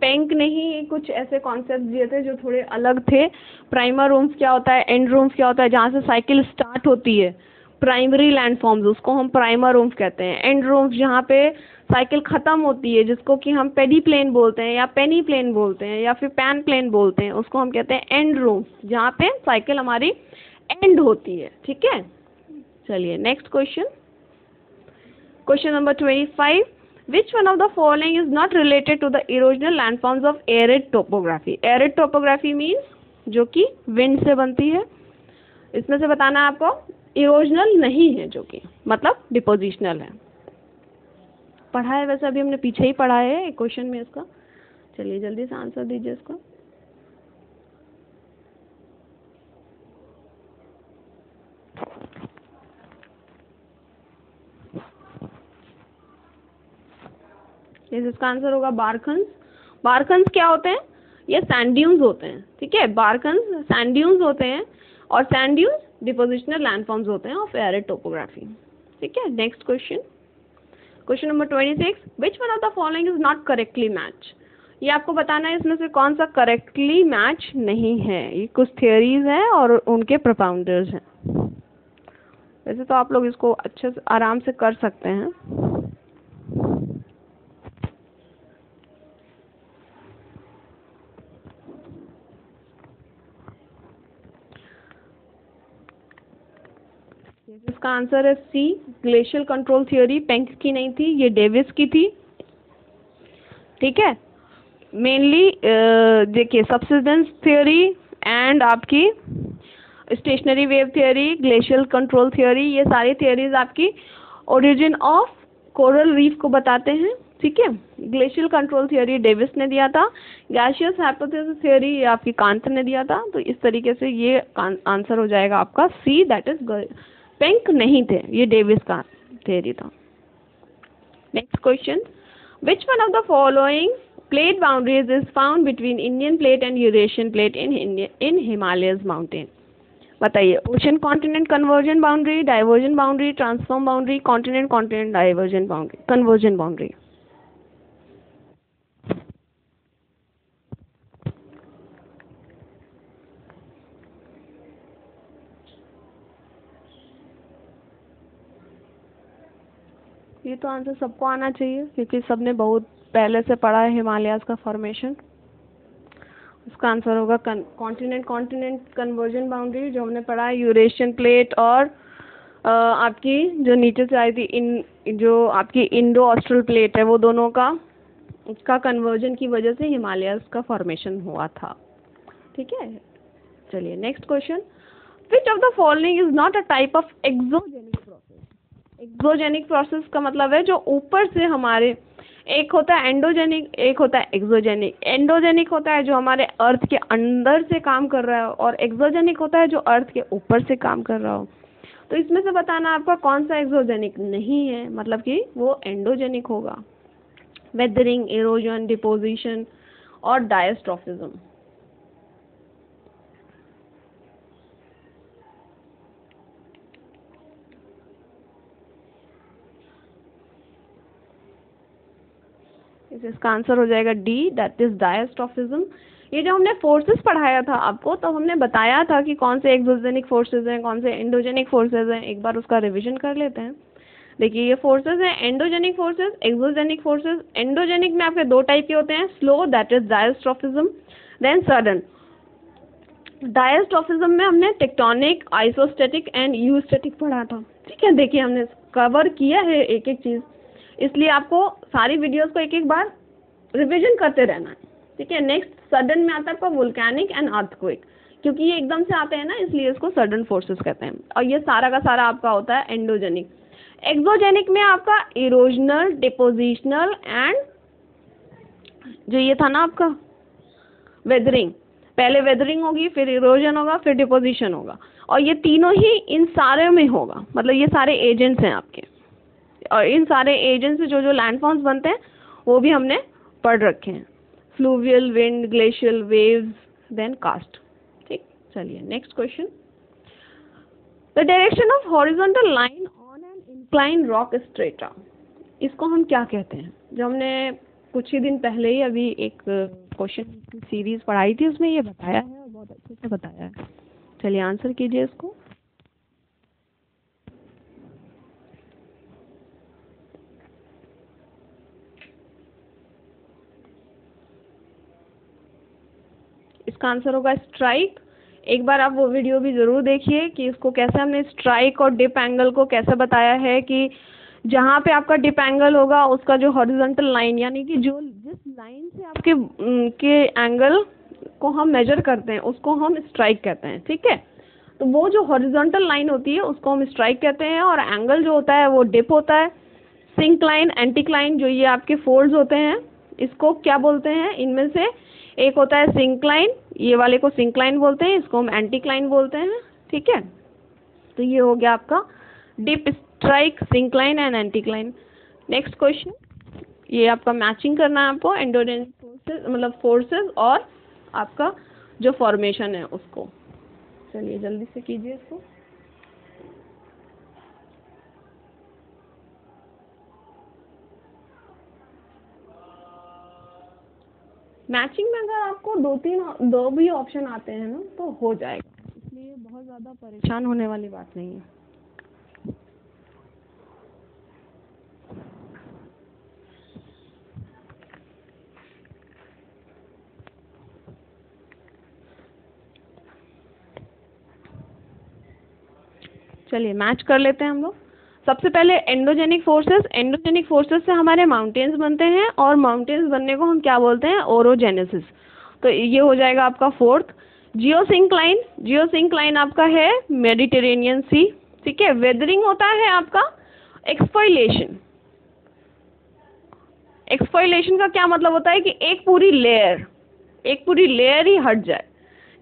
पेंक ने ही कुछ ऐसे कॉन्सेप्ट दिए थे जो थोड़े अलग थे। प्राइमर रूम्स क्या होता है, एंड रूम्स क्या होता है, जहाँ से साइकिल स्टार्ट होती है, प्राइमरी लैंडफॉर्म्स उसको हम प्राइमर रूम्स कहते हैं, एंड रूम्स जहाँ पे साइकिल ख़त्म होती है जिसको कि हम पेडी प्लेन बोलते हैं या पेनी प्लेन बोलते हैं या फिर पैन प्लेन बोलते हैं, उसको हम कहते हैं एंड रूम्स, जहाँ पे साइकिल हमारी एंड होती है। ठीक है, चलिए next question, question number 25, which one of the following is not related to the erosional landforms of arid topography. Arid topography means जो कि विंड से बनती है, इसमें से बताना है आपको, इरोजनल नहीं है जो कि मतलब डिपोजिशनल है। पढ़ा है वैसे, अभी हमने पीछे ही पढ़ा है एक क्वेश्चन में इसका। चलिए जल्दी से आंसर दीजिए इसका। इसका आंसर होगा बारखंस। बारखंस क्या होते हैं? ये सैंड ड्यून्स होते हैं। ठीक है, बारखंस सैंड ड्यून्स होते हैं और सैंड ड्यून्स डिपोजिशनल लैंडफॉर्म्स होते हैं ऑफ एरिड टोपोग्राफी। ठीक है, next question, question number 26, which one of the following is not correctly match. ये आपको बताना है इसमें से कौन सा करेक्टली मैच नहीं है। ये कुछ थियोरीज हैं और उनके प्रोपाउंडर्स हैं। वैसे तो आप लोग इसको अच्छे से आराम से कर सकते हैं। इसका आंसर है C, glacial control theory Penck की नहीं थी, ये डेविस की थी। ठीक है, मेनली देखिए सब्सिडेंस थ्योरी एंड आपकी stationary wave theory, glacial control theory, ये सारी थियोरीज आपकी ओरिजिन ऑफ कोरल रीफ को बताते हैं। ठीक है, ग्लेशियल कंट्रोल थ्योरी डेविस ने दिया था, गैशियस हाइपोथेसिस थ्योरी ये आपकी कांत ने दिया था। तो इस तरीके से ये आंसर हो जाएगा आपका सी, दैट इज पेंक नहीं थे, ये डेविस का थ्योरी था। Next question, which one of the following plate boundaries is found between Indian plate and Eurasian plate in Himalayas mountain? बताइए, ocean continent conversion boundary, diversion boundary, transform boundary, continent continent diversion boundary, conversion boundary. ये तो answer सबको आना चाहिए क्योंकि सबने बहुत पहले से पढ़ा है हिमालयाज का फॉर्मेशन। उसका आंसर होगा कॉन्टिनेंट कॉन्टिनेंट कन्वर्जन बाउंड्री, जो हमने पढ़ा है यूरेशियन प्लेट और आपकी जो नीचे से आई थी इन जो आपकी इंडो ऑस्ट्रल प्लेट है वो दोनों का उसका कन्वर्जन की वजह से हिमालयाज का फॉर्मेशन हुआ था। ठीक है, चलिए next question, which of the following is not a type of exogenic process? Exogenic process का मतलब है जो ऊपर से हमारे, एक होता है एंडोजेनिक एक होता है एक्सोजेनिक। एंडोजेनिक होता है जो हमारे अर्थ के अंदर से काम कर रहा हो और एक्सोजेनिक होता है जो अर्थ के ऊपर से काम कर रहा हो। तो इसमें से बताना आपका कौन सा एक्सोजेनिक नहीं है, मतलब कि वो एंडोजेनिक होगा। वेदरिंग, इरोजन, डिपोजिशन और डायस्ट्रॉफिज्म। इसका आंसर हो जाएगा डी, दैट इज डायस्ट्रॉफिज्म। ये जो हमने फोर्सेस पढ़ाया था आपको, तो हमने बताया था कि कौन से एक्सोजेनिक फोर्सेस हैं कौन से एंडोजेनिक फोर्सेस हैं। एक बार उसका रिवीजन कर लेते हैं। देखिए ये फोर्सेस हैं endogenic forces, exogenic forces. Endogenic में आपके दो टाइप के होते हैं, slow that is diastrophism, then sudden. Diastrophism में हमने टेक्टोनिक, आइसोस्टेटिक एंड यूस्टेटिक पढ़ा था। ठीक है, देखिए हमने कवर किया है एक एक चीज़, इसलिए आपको सारी वीडियोस को एक एक बार रिवीजन करते रहना है। ठीक है, नेक्स्ट सडन में आता है आपका वोल्केनिक एंड अर्थक्वेक, क्योंकि ये एकदम से आते हैं ना इसलिए इसको सडन फोर्सेस कहते हैं। और ये सारा का सारा आपका होता है एंडोजेनिक। एक्सोजेनिक में आपका इरोजनल, डिपोजिशनल एंड जो ये था ना आपका वेदरिंग, पहले वेदरिंग होगी फिर इरोजन होगा फिर डिपोजिशन होगा, और ये तीनों ही इन सारे में होगा। मतलब ये सारे एजेंट्स हैं आपके, और इन सारे एजेंट से जो जो लैंडफॉर्म्स बनते हैं वो भी हमने पढ़ रखे हैं, fluvial, wind, glacial, waves, then karst. ठीक, चलिए next question, the direction of horizontal line on an incline rock strata, इसको हम क्या कहते हैं? जो हमने कुछ ही दिन पहले ही अभी एक क्वेश्चन की सीरीज पढ़ाई थी उसमें ये बताया है और बहुत अच्छे से बताया है। चलिए आंसर कीजिए इसको। इसका आंसर होगा स्ट्राइक। एक बार आप वो वीडियो भी ज़रूर देखिए कि इसको कैसे हमने स्ट्राइक और डिप एंगल को कैसे बताया है कि जहाँ पे आपका डिप एंगल होगा उसका जो हॉरिजॉन्टल लाइन, यानी कि जो जिस लाइन से आपके के एंगल को हम मेजर करते हैं उसको हम स्ट्राइक कहते हैं। ठीक है, तो वो जो हॉरिजॉन्टल लाइन होती है उसको हम स्ट्राइक कहते हैं, और एंगल जो होता है वो डिप होता है। सिंक्लाइन, एंटीक्लाइन, जो ये आपके फोल्ड्स होते हैं इसको क्या बोलते हैं? इनमें से एक होता है सिंक्लाइन, ये वाले को सिंक्लाइन बोलते हैं, इसको हम एंटीक्लाइन बोलते हैं। ठीक है, तो ये हो गया आपका dip, strike, syncline and anticline. Next question, ये आपका मैचिंग करना है आपको एंडोजेनिक फोर्सेस, मतलब फोर्सेस और आपका जो फॉर्मेशन है उसको। चलिए जल्दी से कीजिए इसको। मैचिंग में अगर आपको दो भी ऑप्शन आते हैं ना तो हो जाएगा, इसलिए बहुत ज़्यादा परेशान होने वाली बात नहीं है। चलिए मैच कर लेते हैं हम लोग। सबसे पहले एंडोजेनिक फोर्सेस, एंडोजेनिक फोर्सेस से हमारे माउंटेन्स बनते हैं और माउंटेन्स बनने को हम क्या बोलते हैं, ओरोजेनेसिस। तो ये हो जाएगा आपका फोर्थ। जियोसिंक्लाइन, जियोसिंक्लाइन आपका है मेडिटेरेनियन सी, ठीक है। वेदरिंग होता है आपका एक्सफॉइलेशन। एक्सफॉइलेशन का क्या मतलब होता है कि एक पूरी लेयर ही हट जाए,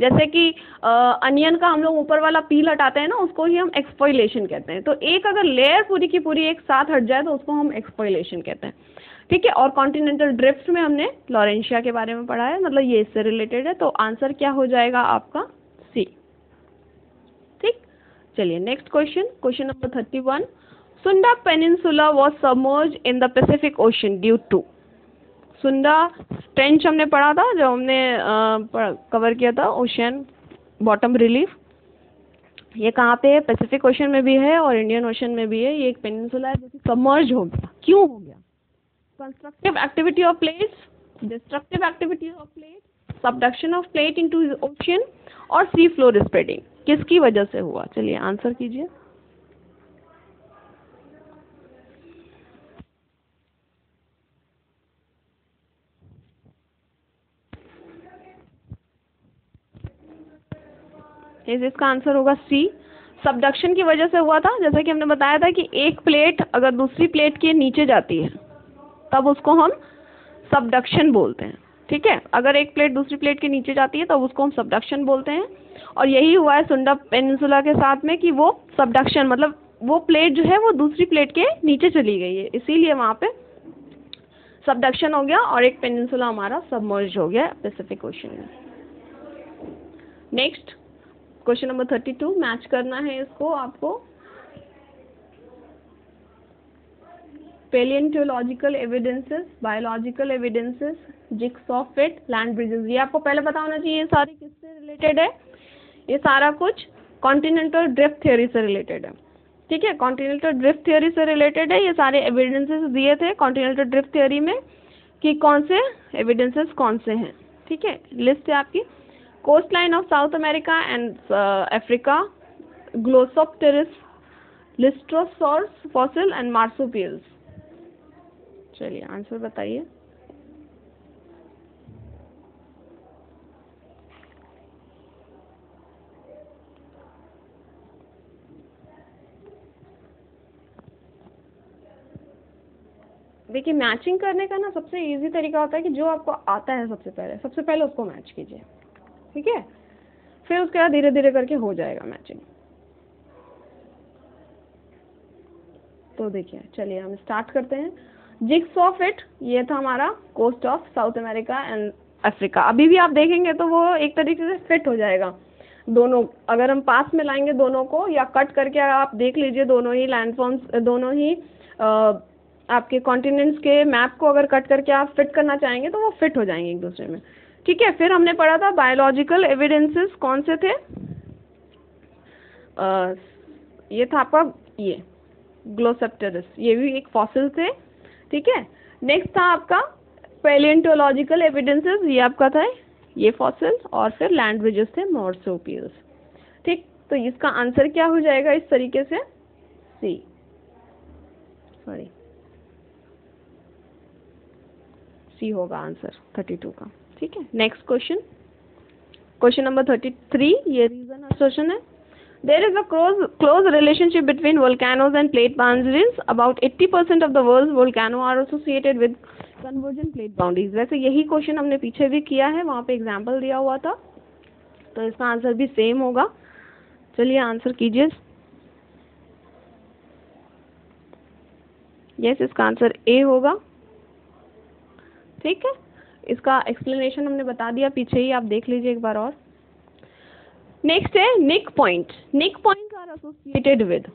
जैसे कि अनियन का हम लोग ऊपर वाला पील हटाते हैं ना, उसको ही हम एक्सफॉइलेशन कहते हैं। तो एक अगर लेयर पूरी की पूरी एक साथ हट जाए तो उसको हम एक्सफॉइलेशन कहते हैं, ठीक है। और कॉन्टिनेंटल ड्रिफ्ट में हमने लॉरेंशिया के बारे में पढ़ा है, मतलब ये इससे रिलेटेड है। तो आंसर क्या हो जाएगा आपका सी, ठीक। चलिए next question, question number 31। Sunda peninsula was submerge in the Pacific ocean due to. Sunda trench हमने पढ़ा था, जो हमने कवर किया था ओशियन बॉटम रिलीफ। ये कहाँ पे है, पैसिफिक ओशन में भी है और इंडियन ओशन में भी है। ये एक पेनिनसुला है जो कि सबमर्ज हो गया। क्यों हो गया? Constructive activity of plates, destructive activity of plates, subduction of plate into ocean और सी फ्लोर स्प्रेडिंग, किसकी वजह से हुआ? चलिए आंसर कीजिए। इसका आंसर होगा सी, सबडक्शन की वजह से हुआ था। जैसा कि हमने बताया था कि एक प्लेट अगर दूसरी प्लेट के नीचे जाती है तब उसको हम सबडक्शन बोलते हैं, ठीक है। अगर एक प्लेट दूसरी प्लेट के नीचे जाती है तब उसको हम सबडक्शन बोलते हैं। और यही हुआ है सुंडा पेनिनसुला के साथ में कि वो सबडक्शन मतलब वो प्लेट जो है वो दूसरी प्लेट के नीचे चली गई है, इसीलिए वहाँ पे सबडक्शन हो गया और एक पेनिनसुला हमारा सबमर्ज हो गया पैसिफिक ओशन में। नेक्स्ट क्वेश्चन नंबर 32, मैच करना है इसको आपको। Paleontological evidences, biological evidences, jigsaw fit, land bridges, ये आपको पहले पता होना चाहिए। ये सारे किससे रिलेटेड है? ये सारा कुछ कॉन्टिनेंटल ड्रिफ्ट थ्योरी से रिलेटेड है, ठीक है। कॉन्टिनेंटल ड्रिफ्ट थ्योरी से रिलेटेड है। ये सारे एविडेंसेस दिए थे कॉन्टिनेंटल ड्रिफ्ट थ्योरी में कि कौन से एविडेंसेस कौन से हैं, ठीक है। लिस्ट है आपकी coast line of South America and Africa, ग्लोसोप्टेरिस, लिस्ट्रोसॉर्स fossil and marsupials. चलिए आंसर बताइए। देखिए मैचिंग करने का ना सबसे इजी तरीका होता है कि जो आपको आता है सबसे पहले उसको मैच कीजिए, ठीक है। फिर उसके बाद धीरे धीरे करके हो जाएगा मैचिंग। तो देखिए चलिए हम स्टार्ट करते हैं। जिग्स ऑफ इट, ये था हमारा coast of South America and Africa. अभी भी आप देखेंगे तो वो एक तरीके से फिट हो जाएगा दोनों, अगर हम पास में लाएंगे दोनों को या कट करके आप देख लीजिए दोनों ही लैंडफॉर्म्स, दोनों ही आपके कॉन्टिनेंट्स के मैप को अगर कट करके आप फिट करना चाहेंगे तो वो फिट हो जाएंगे एक दूसरे में, ठीक है। फिर हमने पढ़ा था बायोलॉजिकल एविडेंसेस कौन से थे, ये था आपका ये ग्लोसेप्टेरिस, ये भी एक फॉसिल थे, ठीक है। नेक्स्ट था आपका पेलियोन्टोलॉजिकल एविडेंसेस, ये आपका था ये फॉसिल, और फिर लैंड ब्रिजेस थे मार्सुपियल्स, ठीक। तो इसका आंसर क्या हो जाएगा इस तरीके से, सी, सॉरी सी होगा आंसर 32 का, ठीक है। नेक्स्ट क्वेश्चन, क्वेश्चन नंबर 33, ये रीजन क्वेश्चन है। There is a close relationship between volcanoes and plate boundaries, about 80% of the world volcano are associated with convergent plate boundaries. वैसे यही क्वेश्चन हमने पीछे भी किया है, वहाँ पे एग्जाम्पल दिया हुआ था, तो इसका आंसर भी सेम होगा। चलिए आंसर कीजिए। यस, इसका आंसर ए होगा, ठीक है। इसका एक्सप्लेनेशन हमने बता दिया पीछे ही, आप देख लीजिए एक बार। और नेक्स्ट है nick point. Nick points are associated with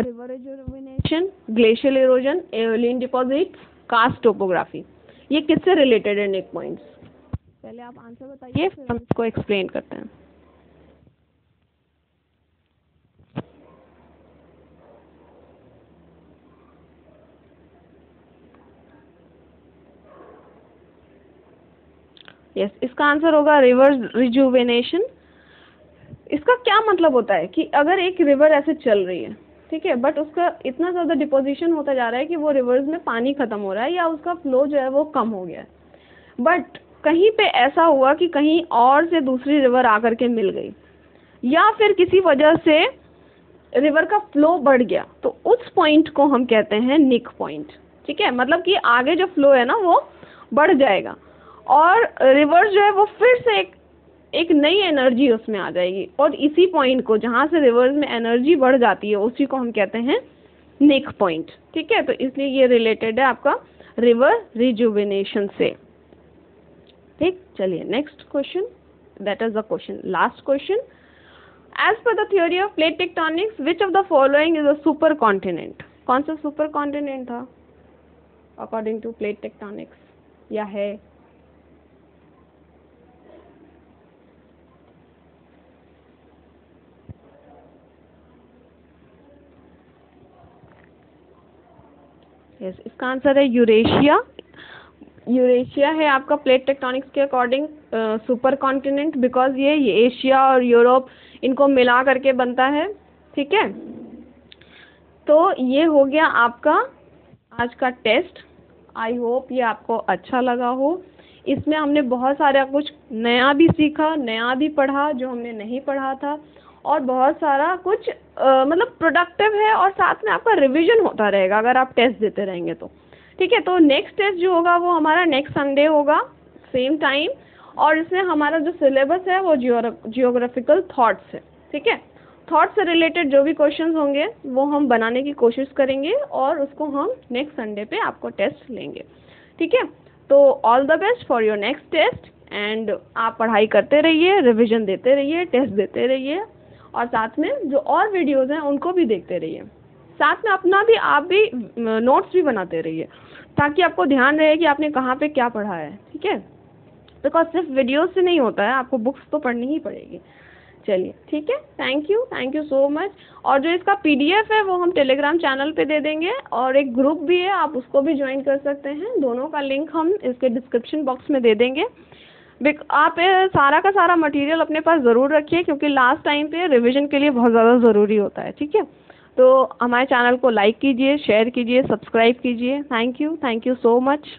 river rejuvenation, glacial erosion, aeolian deposits, karst topography. ये किससे रिलेटेड है निक पॉइंट्स? पहले आप आंसर बताइए, फिर हम इसको एक्सप्लेन करते हैं। यस, इसका आंसर होगा रिवर्स रिजुवेनेशन। इसका क्या मतलब होता है कि अगर एक रिवर ऐसे चल रही है, ठीक है, बट उसका इतना ज़्यादा डिपोजिशन होता जा रहा है कि वो रिवर्स में पानी ख़त्म हो रहा है या उसका फ्लो जो है वो कम हो गया है, बट कहीं पे ऐसा हुआ कि कहीं और से दूसरी रिवर आकर के मिल गई या फिर किसी वजह से रिवर का फ्लो बढ़ गया, तो उस पॉइंट को हम कहते हैं निक पॉइंट। ठीक है, मतलब कि आगे जो फ्लो है ना वो बढ़ जाएगा और रिवर्स जो है वो फिर से एक नई एनर्जी उसमें आ जाएगी और इसी पॉइंट को, जहाँ से रिवर्स में एनर्जी बढ़ जाती है, उसी को हम कहते हैं निक पॉइंट। ठीक है, तो इसलिए ये रिलेटेड है आपका रिवर रिजुविनेशन से। ठीक, चलिए next question, that is the question, last question. As per the theory of plate tectonics, which of the following is a super continent? कौन सा सुपर कॉन्टिनेंट था अकॉर्डिंग टू प्लेट टेक्टोनिक्स या है? Yes, इसका answer है Eurasia. Eurasia है आपका plate tectonics के अकॉर्डिंग सुपर कॉन्टिनेंट, बिकॉज ये एशिया और यूरोप इनको मिला करके बनता है। ठीक है, तो ये हो गया आपका आज का टेस्ट। आई होप ये आपको अच्छा लगा हो। इसमें हमने बहुत सारा कुछ नया भी सीखा, नया भी पढ़ा जो हमने नहीं पढ़ा था, और बहुत सारा कुछ मतलब प्रोडक्टिव है और साथ में आपका रिवीजन होता रहेगा अगर आप टेस्ट देते रहेंगे तो। ठीक है, तो नेक्स्ट टेस्ट जो होगा वो हमारा नेक्स्ट संडे होगा सेम टाइम, और इसमें हमारा जो सिलेबस है वो जियोग्राफिकल थॉट्स है। ठीक है, थॉट्स से रिलेटेड जो भी क्वेश्चंस होंगे वो हम बनाने की कोशिश करेंगे और उसको हम नेक्स्ट संडे पे आपको टेस्ट लेंगे। ठीक है, तो all the best for your next test, and आप पढ़ाई करते रहिए, रिविजन देते रहिए, टेस्ट देते रहिए, और साथ में जो और वीडियोज़ हैं उनको भी देखते रहिए, साथ में अपना भी आप भी नोट्स भी बनाते रहिए ताकि आपको ध्यान रहे कि आपने कहाँ पे क्या पढ़ा है। ठीक है, बिकॉज सिर्फ वीडियोज़ से नहीं होता है, आपको बुक्स तो पढ़नी ही पड़ेगी। चलिए ठीक है, थैंक यू सो मच। और जो इसका PDF है वो हम टेलीग्राम चैनल पे दे देंगे, और एक ग्रुप भी है, आप उसको भी ज्वाइन कर सकते हैं। दोनों का लिंक हम इसके डिस्क्रिप्शन बॉक्स में दे देंगे। आप सारा का सारा मटेरियल अपने पास ज़रूर रखिए, क्योंकि लास्ट टाइम पे रिवीजन के लिए बहुत ज़्यादा ज़रूरी होता है। ठीक है, तो हमारे चैनल को लाइक कीजिए, शेयर कीजिए, सब्सक्राइब कीजिए। Thank you so much.